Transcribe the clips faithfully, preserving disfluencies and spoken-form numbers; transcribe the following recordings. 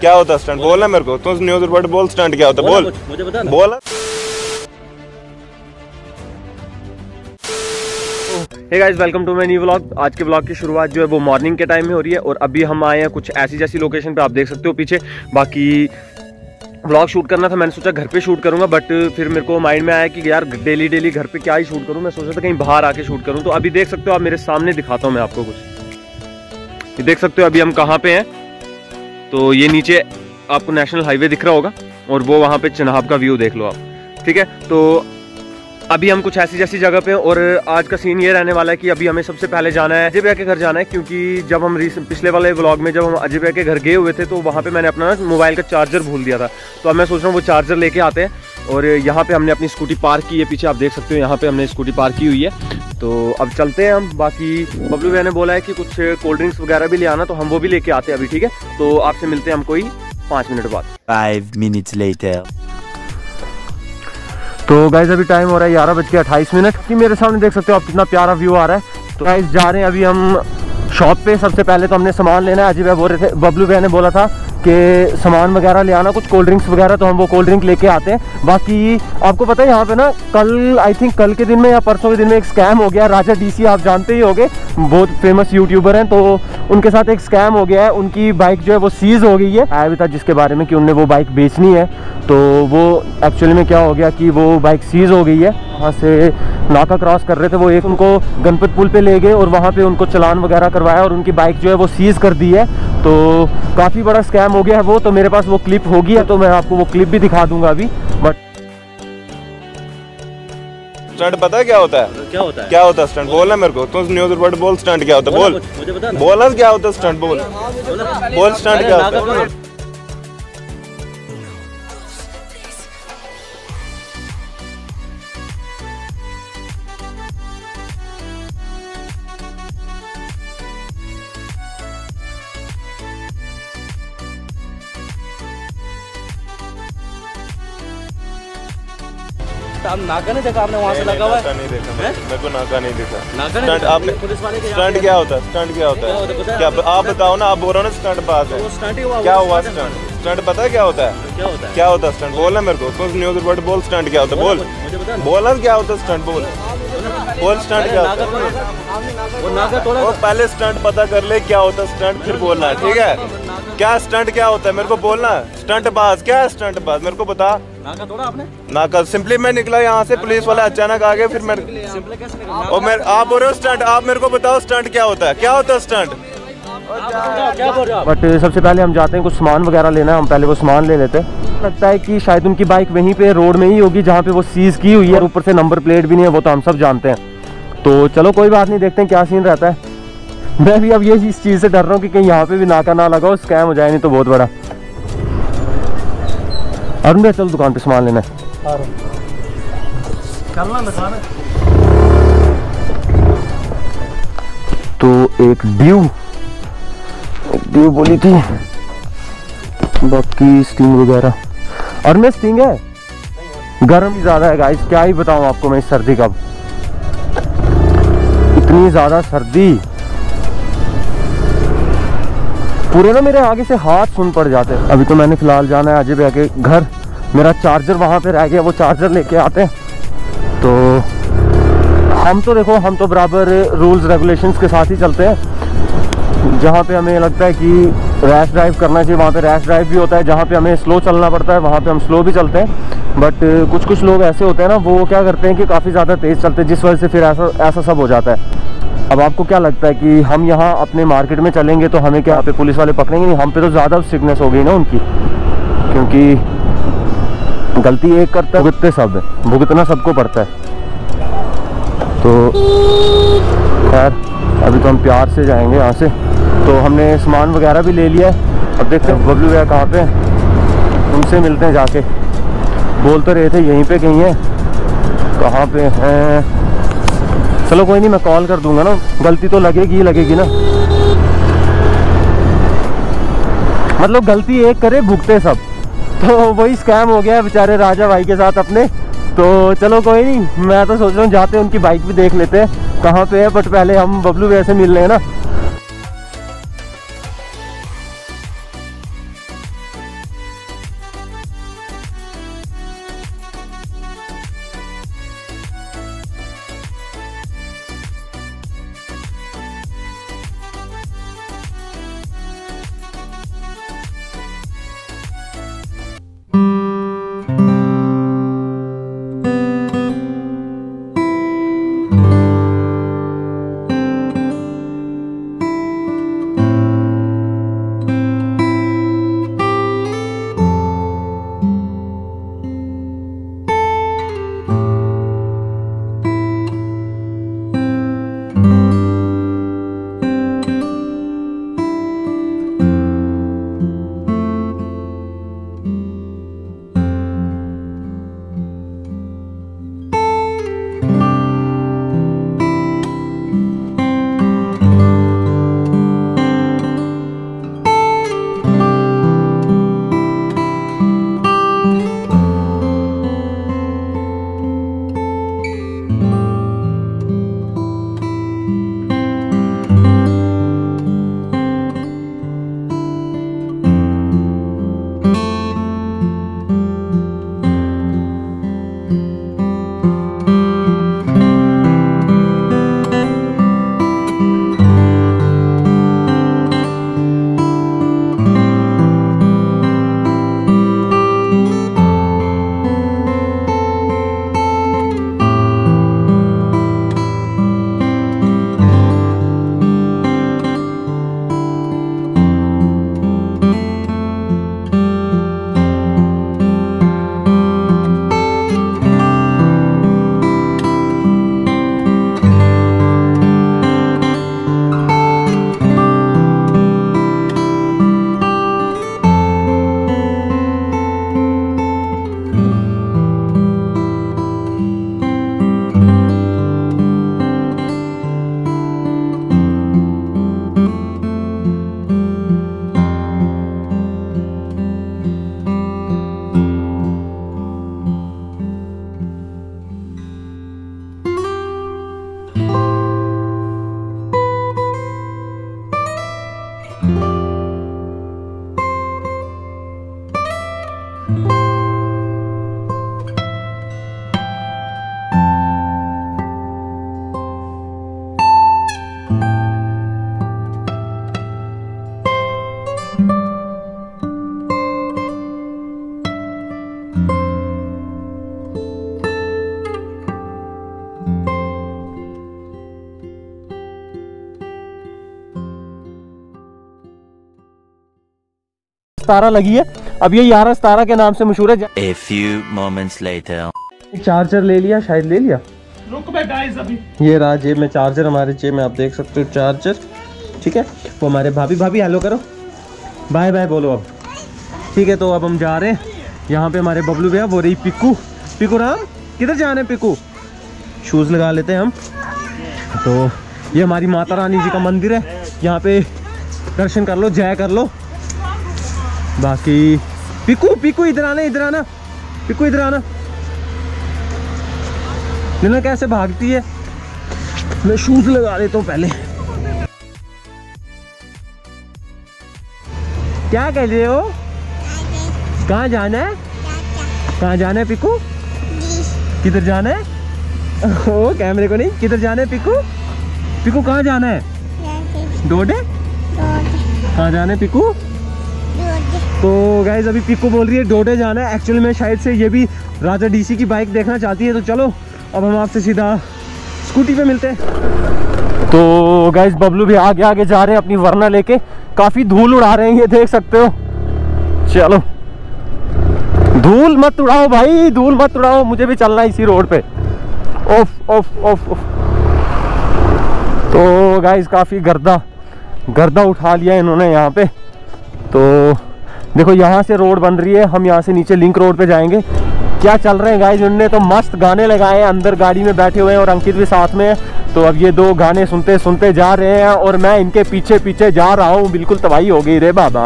क्या होता है स्टंट? बोलना मेरे को, तुम न्यूज़ रिपोर्ट बोल स्टंट क्या होता है, बोल मुझे बता बोल। Hey guys, welcome to my new vlog. आज के व्लॉग की शुरुआत जो है वो मॉर्निंग के टाइम में हो रही है और अभी हम आए हैं कुछ ऐसी जैसी लोकेशन पे, आप देख सकते हो पीछे। बाकी व्लॉग शूट करना था, मैंने सोचा घर पे शूट करूंगा, बट फिर मेरे को माइंड में आया कि यार डेली डेली घर पे क्या ही शूट करूं, मैं सोचा था कहीं बाहर आके शूट करूं। तो अभी देख सकते हो आप मेरे सामने, दिखाता हूं मैं आपको कुछ। ये देख सकते हो अभी हम कहाँ पे हैं, तो ये नीचे आपको नेशनल हाईवे दिख रहा होगा और वो वहाँ पे चिनाब का व्यू देख लो आप, ठीक है। तो अभी हम कुछ ऐसी जैसी जगह पे हैं और आज का सीन ये रहने वाला है कि अभी हमें सबसे पहले जाना है अजय भैया के घर जाना है, क्योंकि जब हम पिछले वाले व्लॉग में जब हम अजय भैया के घर गए हुए थे तो वहाँ पे मैंने अपना मोबाइल का चार्जर भूल दिया था। तो अब मैं सोच रहा हूँ वो चार्जर लेके आते हैं। और यहाँ पे हमने अपनी स्कूटी पार्क की है, पीछे आप देख सकते हो यहाँ पे हमने स्कूटी पार्क की हुई है। तो अब चलते हैं हम। बाकी बबलू भैया ने बोला है कि कुछ कोल्ड ड्रिंक्स वगैरह भी ले आना, तो हम वो भी लेके आते हैं अभी, ठीक है। तो आपसे मिलते हैं हम कोई पाँच मिनट बाद। Five minutes later. तो गाइज अभी टाइम हो रहा है ग्यारह बज के अट्ठाईस मिनट कि मेरे सामने देख सकते हो आप कितना प्यारा व्यू आ रहा है। तो गाइज जा रहे हैं अभी हम शॉप पे। सबसे पहले तो हमने सामान लेना है, अजय भैया बोल रहे थे, बबलू भैया ने बोला था कि सामान वगैरह ले आना, कुछ कोल्ड ड्रिंक्स वगैरह, तो हम वो कोल्ड ड्रिंक लेके आते हैं। बाकी आपको पता है यहाँ पे ना कल, आई थिंक कल के दिन में या परसों के दिन में एक स्कैम हो गया। राजा डीसी आप जानते ही होंगे, बहुत फेमस यूट्यूबर हैं, तो उनके साथ एक स्कैम हो गया है। उनकी बाइक जो है वो सीज़ हो गई है, आया भी था जिसके बारे में कि उनने वो बाइक बेचनी है। तो वो एक्चुअली में क्या हो गया कि वो बाइक सीज़ हो गई है। वहाँ से नाका क्रॉस कर रहे थे वो, एक उनको गनपत पुल पे ले गए और वहाँ पे उनको चलान वगैरह करवाया और उनकी बाइक जो है वो सीज़ कर दी है। तो काफ़ी बड़ा स्कैम हो गया है वो। तो मेरे पास वो क्लिप होगी, तो मैं आपको वो क्लिप भी दिखा दूंगा अभी। बट स्टंट पता है क्या होता है? क्या होता है? क्या होता है स्टंट? बोलना मेरे को, तुम न्यूज़ रिपोर्ट बोल स्टंट क्या होता है, बोल मुझे बता बोला क्या होता है स्टंट, बोल बोल स्टंट क्या होता है। नाका नहीं देखा आपने वहाँ से लगा हुआ है? मेरे को नाका नहीं दिखा। नाका नहीं दिखा आपने? स्टंट क्या होता है? स्टंट क्या होता है? क्या आप बताओ ना, आप बोल रहे हो ना स्टंट पास है, क्या हुआ स्टंट? स्टंट पता है क्या होता है? क्या होता है स्टंट? बोलना मेरे को, तुम न्यूज़ रिपोर्ट बोल स्टंट क्या होता है, बोल बोला क्या होता है स्टंट, बोल बोल स्टंट क्या होता है। वो पहले स्टंट पता कर ले क्या होता है स्टंट, फिर बोलना, ठीक है। क्या स्टंट क्या होता है मेरे को बोलना, स्टंट पास क्या है, स्टंट पास मेरे को बता। नाका तोड़ा आपने? नाका सिंपली मैं निकला यहाँ से, पुलिस वाले अचानक आ गए, फिर मैं और मेरे आप बोल रहे हो स्टंट, आप मेरे को बताओ स्टंट क्या होता है, क्या होता है स्टंट। बट सबसे पहले हम जाते हैं, कुछ सामान वगैरह लेना है, हम पहले वो सामान ले लेते हैं। लगता है कि शायद उनकी बाइक वहीं पे रोड में ही होगी जहाँ पे वो सीज की हुई है, और ऊपर से नंबर प्लेट भी नहीं है, वो तो हम सब जानते हैं। तो चलो कोई बात नहीं, देखते हैं क्या सीन रहता है। मैं भी अब ये इस चीज़ से डर रहा हूँ कि कहीं यहाँ पे भी नाका ना लगाओ, स्कैम हो जाए, नहीं तो बहुत बड़ा। अरुण भैया चलो दुकान पे सामान लेना है, चलना दुकान है। तो एक ड्यू एक ड्यू बोली थी, बाकी स्टिंग वगैरह। अरुण भैया स्टिंग है, गर्म भी ज़्यादा है गाइस, क्या ही बताऊँ आपको मैं इस सर्दी का, इतनी ज़्यादा सर्दी। पूरे ना मेरे आगे से हाथ सुन पड़ जाते हैं। अभी तो मैंने फिलहाल जाना है अजय भैया के घर, मेरा चार्जर वहाँ पे रह गया, वो चार्जर लेके आते हैं। तो हम तो देखो, हम तो बराबर रूल्स रेगुलेशंस के साथ ही चलते हैं। जहाँ पे हमें लगता है कि रैश ड्राइव करना चाहिए वहाँ पे रैश ड्राइव भी होता है, जहाँ पे हमें स्लो चलना पड़ता है वहाँ पे हम स्लो भी चलते हैं। बट कुछ कुछ लोग ऐसे होते हैं ना, वो क्या करते हैं कि काफ़ी ज़्यादा तेज़ चलते हैं, जिस वजह से फिर ऐसा ऐसा सब हो जाता है। अब आपको क्या लगता है कि हम यहाँ अपने मार्केट में चलेंगे तो हमें क्या यहाँ पे पुलिस वाले पकड़ेंगे? नहीं, हम पे तो ज़्यादा सिकनेस हो गई ना उनकी, क्योंकि गलती एक करता है भुगतते सब है, भुगतना सबको पड़ता है। तो खैर अभी तो हम प्यार से जाएंगे यहाँ से। तो हमने सामान वगैरह भी ले लिया है, अब देखते हैं बबलू भैया कहाँ पे हैं, उनसे मिलते हैं जाके। बोल तो रहे थे यहीं पर कहीं है, कहाँ पे हैं चलो कोई नहीं, मैं कॉल कर दूंगा ना, गलती तो लगेगी ही लगेगी ना, मतलब गलती एक करे भुगते सब। तो वही स्कैम हो गया है बेचारे राजा भाई के साथ अपने। तो चलो कोई नहीं, मैं तो सोच रहा हूँ जाते हैं उनकी बाइक भी देख लेते हैं कहाँ पे है, बट पहले हम बबलू भैया से मिल रहे हैं ना। सतारा लगी है। अब ये यारा सतारा के नाम से मशहूर है। A few moments later. Charger ले लिया, शायद ले लिया। रुक बे गाइस अभी। ये रहा जेब में चार्जर, हमारे जेब में आप देख सकते हो चार्जर, ठीक है। वो हमारे भाभी भाभी हेलो करो, बाय बाय बोलो अब, ठीक है। तो अब हम जा रहे हैं। यहाँ पे हमारे बबलू भैया, वो रही पिकू, पिकू राम किधर जा रहे हैं पिकू? शूज लगा लेते हैं हम। तो ये हमारी माता रानी जी का मंदिर है, यहाँ पे दर्शन कर लो, जय कर लो। बाकी पिकू पिकू इधर आना, इधर आना पिकू, इधर आना। नीना कैसे भागती है। मैं शूज लगा लेता हूँ पहले। क्या कह रहे हो? कहाँ जाना है? कहाँ जाना है पिकू? किधर जाना है? ओ कैमरे को नहीं, किधर जाना है पिकू? पिकू कहाँ जाना है? डोडे कहाँ जाना है पिकू? तो गाइज अभी पिकू बोल रही है डोडे जाना है। एक्चुअली मैं शायद से ये भी राजा डीसी की बाइक देखना चाहती है। तो चलो अब हम आपसे सीधा स्कूटी पे मिलते हैं। तो गाइज बबलू भी आगे आगे जा रहे हैं अपनी वरना लेके। काफ़ी धूल उड़ा रहे हैं, ये देख सकते हो। चलो धूल मत उड़ाओ भाई, धूल मत उड़ाओ, मुझे भी चलना है इसी रोड पे। ओफ ओफ ओफ ओफ। तो गाइज काफ़ी गर्दा गर्दा उठा लिया इन्होंने यहाँ पे। तो देखो यहाँ से रोड बन रही है, हम यहाँ से नीचे लिंक रोड पे जाएंगे। क्या चल रहे हैं गाइज, उनने तो मस्त गाने लगाए हैं। अंदर गाड़ी में बैठे हुए हैं और अंकित भी साथ में है। तो अब ये दो गाने सुनते सुनते जा रहे हैं और मैं इनके पीछे पीछे जा रहा हूँ। बिल्कुल तबाही हो गई रे बाबा,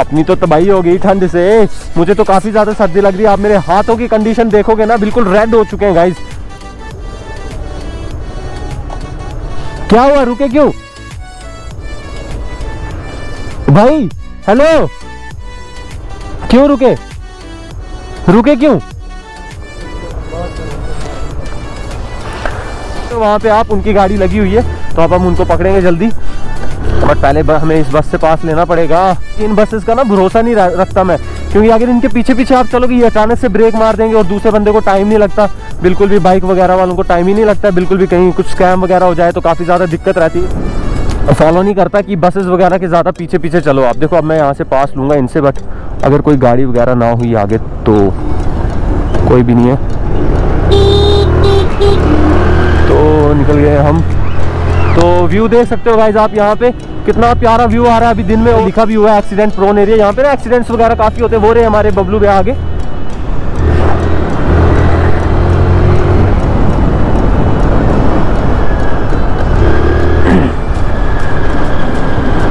अपनी तो तबाही हो गई ठंड से। मुझे तो काफ़ी ज़्यादा सर्दी लग रही है। आप मेरे हाथों की कंडीशन देखोगे ना, बिल्कुल रेड हो चुके हैं गाइज। क्या हुआ, रुके क्यों भाई? हेलो, क्यों रुके? रुके क्यों? तो वहाँ पे आप उनकी गाड़ी लगी हुई है, तो आप हम उनको पकड़ेंगे जल्दी। बट पहले हमें इस बस से पास लेना पड़ेगा। इन बसेस का ना भरोसा नहीं रखता मैं, क्योंकि अगर इनके पीछे पीछे आप चलोगे ये अचानक से ब्रेक मार देंगे और दूसरे बंदे को टाइम नहीं लगता बिल्कुल भी। बाइक वगैरह वालों को टाइम ही नहीं लगता बिल्कुल भी। कहीं कुछ स्कैम वगैरह हो जाए तो काफ़ी ज़्यादा दिक्कत रहती है। फॉलो नहीं करता कि बसेस वगैरह के ज़्यादा पीछे पीछे चलो आप। देखो अब मैं यहाँ से पास लूँगा इनसे, बट अगर कोई गाड़ी वगैरह ना हुई आगे तो कोई भी नहीं है। तो निकल गए हम। तो व्यू देख सकते हो गाइज आप, यहाँ पे कितना प्यारा व्यू आ रहा है। अभी दिन में लिखा भी हुआ है एक्सीडेंट प्रोन एरिया। यहाँ पे ना एक्सीडेंट्स वगैरह काफ़ी होते हैं। वो रहे हमारे बबलू भैया आगे।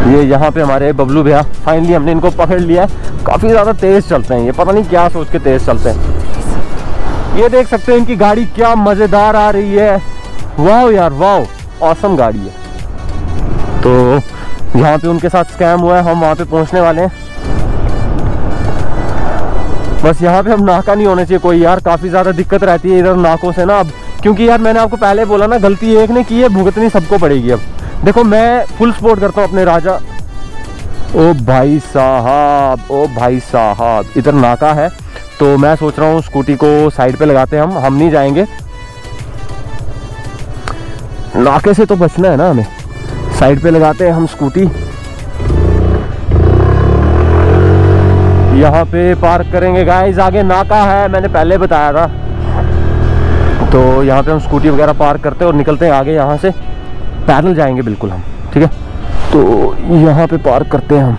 ये यहाँ पे हमारे बबलू भैया, फाइनली हमने इनको पकड़ लिया है। काफ़ी ज़्यादा तेज़ चलते हैं ये, पता नहीं क्या सोच के तेज़ चलते हैं। ये देख सकते हैं इनकी गाड़ी क्या मज़ेदार आ रही है। वाह यार वाह, ऑसम गाड़ी है। तो यहाँ पे उनके साथ स्कैम हुआ है, हम वहाँ पे पहुँचने वाले हैं। बस यहाँ पे हम नाका नहीं होने चाहिए कोई यार, काफ़ी ज़्यादा दिक्कत रहती है इधर नाकों से ना। अब क्योंकि यार मैंने आपको पहले बोला ना, गलती एक ने की है भुगतनी सबको पड़ेगी। अब देखो मैं फुल सपोर्ट करता हूँ अपने राजा। ओ भाई साहब, ओ भाई साहब, इधर नाका है तो मैं सोच रहा हूँ स्कूटी को साइड पे लगाते हैं। हम हम नहीं जाएंगे नाके से, तो बचना है ना हमें। साइड पे लगाते हैं हम स्कूटी। यहाँ पे पार्क करेंगे गाइस, आगे नाका है, मैंने पहले बताया था। तो यहाँ पे हम स्कूटी वगैरह पार्क करते हैं और निकलते हैं आगे। यहाँ से पैदल जाएंगे बिल्कुल हम, ठीक है। तो यहाँ पे पार्क करते हैं हम।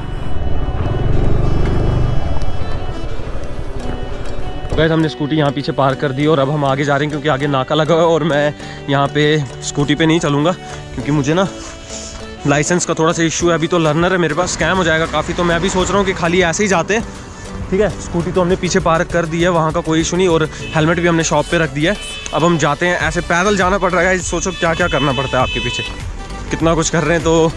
गाइस हमने स्कूटी यहाँ पीछे पार्क कर दी और अब हम आगे जा रहे हैं, क्योंकि आगे नाका लगा हुआ है और मैं यहाँ पे स्कूटी पे नहीं चलूँगा, क्योंकि मुझे ना लाइसेंस का थोड़ा सा इशू है। अभी तो लर्नर है मेरे पास, स्कैम हो जाएगा काफ़ी। तो मैं अभी सोच रहा हूँ कि खाली ऐसे ही जाते हैं, ठीक है। स्कूटी तो हमने पीछे पार्क कर दी है, वहाँ का कोई इशू नहीं, और हेलमेट भी हमने शॉप पे रख दिया है। अब हम जाते हैं, ऐसे पैदल जाना पड़ रहा है। सोचो क्या क्या करना पड़ता है आपके पीछे, कितना कुछ कर रहे हैं। तो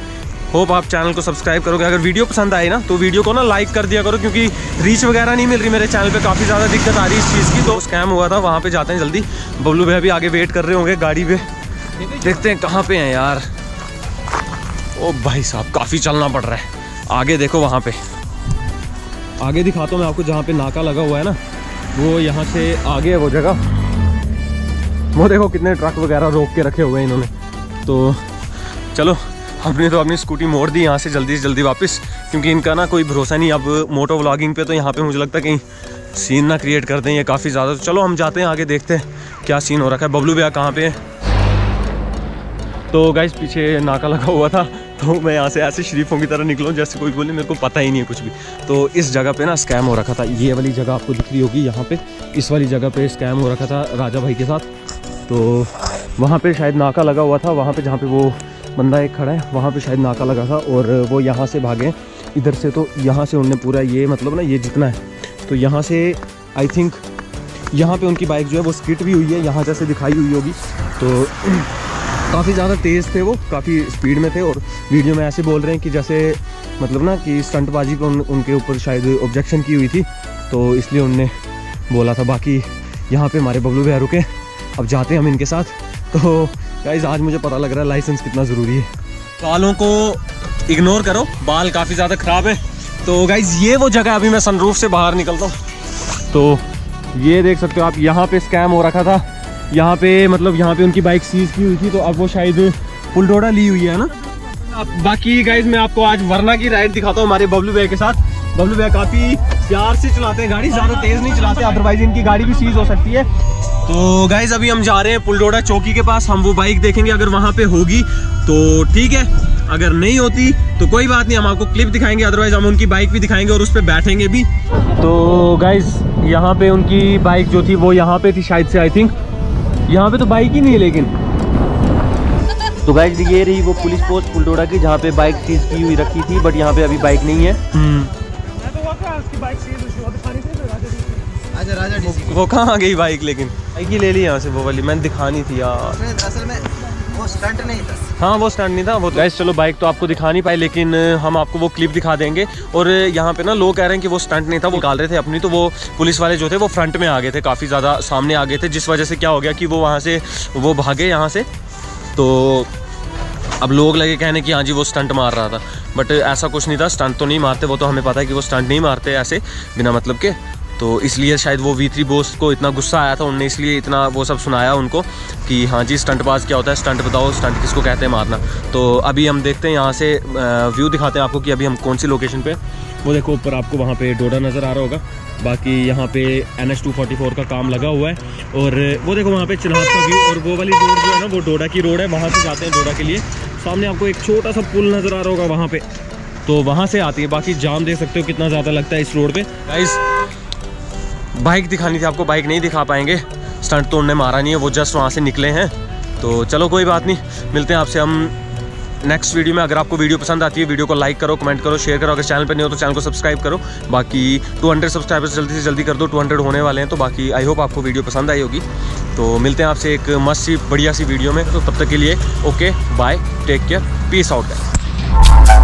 होप आप चैनल को सब्सक्राइब करोगे। अगर वीडियो पसंद आए ना तो वीडियो को ना लाइक कर दिया करो, क्योंकि रीच वगैरह नहीं मिल रही मेरे चैनल पे, काफ़ी ज़्यादा दिक्कत आ रही है इस चीज़ की। तो स्कैम हुआ था, वहाँ पे जाते हैं जल्दी। बबलू भैया भी आगे वेट कर रहे होंगे गाड़ी पे, देखते हैं कहाँ पे हैं यार। ओ भाई साहब काफ़ी चलना पड़ रहा है। आगे देखो, वहाँ पे आगे दिखाता हूँ मैं आपको, जहाँ पे नाका लगा हुआ है ना, वो यहाँ से आगे है वो जगह। वो देखो कितने ट्रक वगैरह रोक के रखे हुए हैं इन्होंने। तो चलो हमने तो अपनी स्कूटी मोड़ दी यहाँ से जल्दी से जल्दी वापस, क्योंकि इनका ना कोई भरोसा नहीं अब मोटो व्लॉगिंग पे। तो यहाँ पे मुझे लगता है कहीं सीन ना क्रिएट कर दें ये काफ़ी ज़्यादा। तो चलो हम जाते हैं आगे, देखते हैं क्या सीन हो रखा है। बबलू भैया कहाँ पे है? तो गाइस पीछे नाका लगा हुआ था, तो मैं यहाँ से ऐसे शरीफों की तरह निकलूँ जैसे कोई बोले मेरे को पता ही नहीं है कुछ भी। तो इस जगह पे ना स्कैम हो रखा था, ये वाली जगह आपको दिख रही होगी यहाँ पे, इस वाली जगह पे स्कैम हो रखा था राजा भाई के साथ। तो वहाँ पे शायद नाका लगा हुआ था, वहाँ पे जहाँ पे वो बंदा एक खड़ा है वहाँ पे शायद नाका लगा था, और वो यहाँ से भागे इधर से। तो यहाँ से उनने पूरा ये मतलब ना ये जितना है, तो यहाँ से आई थिंक यहाँ पे उनकी बाइक जो है वो स्किट भी हुई है, यहाँ जैसे दिखाई हुई होगी। तो काफ़ी ज़्यादा तेज़ थे वो, काफ़ी स्पीड में थे, और वीडियो में ऐसे बोल रहे हैं कि जैसे मतलब ना कि स्टंटबाजी पर उन, उनके ऊपर शायद ऑब्जेक्शन की हुई थी, तो इसलिए उनने बोला था। बाकी यहाँ पे हमारे बबलू भैया रुके, अब जाते हैं हम इनके साथ। तो गाइस आज मुझे पता लग रहा है लाइसेंस कितना ज़रूरी है। बालों को इग्नोर करो, बाल काफ़ी ज़्यादा ख़राब है। तो गाइस ये वो जगह, अभी मैं सनरूफ से बाहर निकलता हूँ। तो ये देख सकते हो आप, यहाँ पर स्कैम हो रखा था। यहाँ पे मतलब यहाँ पे उनकी बाइक सीज की हुई थी, तो अब वो शायद पुल डोडा ली हुई है ना। बाकी गाइज मैं आपको आज वरना की राइड दिखाता हूँ हमारे बबलू भैया के साथ। बबलू भैया काफ़ी प्यार से चलाते हैं गाड़ी, ज़्यादा तेज़ नहीं चलाते, अदरवाइज इनकी गाड़ी भी सीज हो सकती है। तो गाइज अभी हम जा रहे हैं पुल डोडा चौकी के पास, हम वो बाइक देखेंगे, अगर वहाँ पे होगी तो ठीक है, अगर नहीं होती तो कोई बात नहीं, हम आपको क्लिप दिखाएंगे, अदरवाइज हम उनकी बाइक भी दिखाएंगे और उस पर बैठेंगे भी। तो गाइज यहाँ पे उनकी बाइक जो थी वो यहाँ पे थी शायद से, आई थिंक यहाँ पे तो बाइक ही नहीं है लेकिन। तो गाइस ये रही वो पुलिस पोस्ट पुल डोडा की, जहाँ पे बाइक सीज की हुई रखी थी, बट यहाँ पे अभी बाइक नहीं है। राजा राजा डीसी वो कहाँ गई बाइक, लेकिन बाइक ही ले ली यहाँ से, वो वाली मैंने दिखानी थी यार। असल में वो स्टंट नहीं था। हाँ वो स्टंट नहीं था वो। गाइस चलो बाइक तो आपको दिखा नहीं पाए, लेकिन हम आपको वो क्लिप दिखा देंगे। और यहाँ पे ना लोग कह रहे हैं कि वो स्टंट नहीं था, वो निकाल रहे थे अपनी, तो वो पुलिस वाले जो थे वो फ्रंट में आ गए थे, काफ़ी ज़्यादा सामने आ गए थे, जिस वजह से क्या हो गया कि वो वहाँ से वो भागे यहाँ से। तो अब लोग लगे कहने कि हाँ जी वो स्टंट मार रहा था, बट ऐसा कुछ नहीं था, स्टंट तो नहीं मारते, वो तो हमें पता है कि वो स्टंट नहीं मारते ऐसे बिना मतलब के। तो इसलिए शायद वो वी थ्री बॉस को इतना गुस्सा आया था, उनने इसलिए इतना वो सब सुनाया उनको कि हाँ जी स्टंटबाज क्या होता है, स्टंट बताओ, स्टंट किसको कहते हैं मारना। तो अभी हम देखते हैं यहाँ से व्यू दिखाते हैं आपको कि अभी हम कौन सी लोकेशन पे। वो देखो ऊपर आपको वहाँ पे डोडा नज़र आ रहा होगा। बाकी यहाँ पे N H two forty four का काम लगा हुआ है, और वो देखो वहाँ पे चिनाब का व्यू, और वो वाली रोड जो है ना वो डोडा की रोड है, वहाँ से जाते हैं डोडा के लिए। सामने आपको एक छोटा सा पुल नज़र आ रहा होगा वहाँ पर, तो वहाँ से आती है। बाकी जाम देख सकते हो कितना ज़्यादा लगता है इस रोड पर। गाइस बाइक दिखानी थी आपको, बाइक नहीं दिखा पाएंगे, स्टंट तो उन्होंने मारा नहीं है, वो जस्ट वहाँ से निकले हैं। तो चलो कोई बात नहीं, मिलते हैं आपसे हम नेक्स्ट वीडियो में। अगर आपको वीडियो पसंद आती है, वीडियो को लाइक करो, कमेंट करो, शेयर करो। अगर चैनल पर नहीं हो तो चैनल को सब्सक्राइब करो। बाकी टू हंड्रेड सब्सक्राइबर्स जल्दी से जल्दी कर दो, टू हंड्रेड होने वाले हैं। तो बाकी आई होप आपको वीडियो पसंद आई होगी। तो मिलते हैं आपसे एक मस्त सी बढ़िया सी वीडियो में। तो तब तक के लिए okay bye, take care, peace out.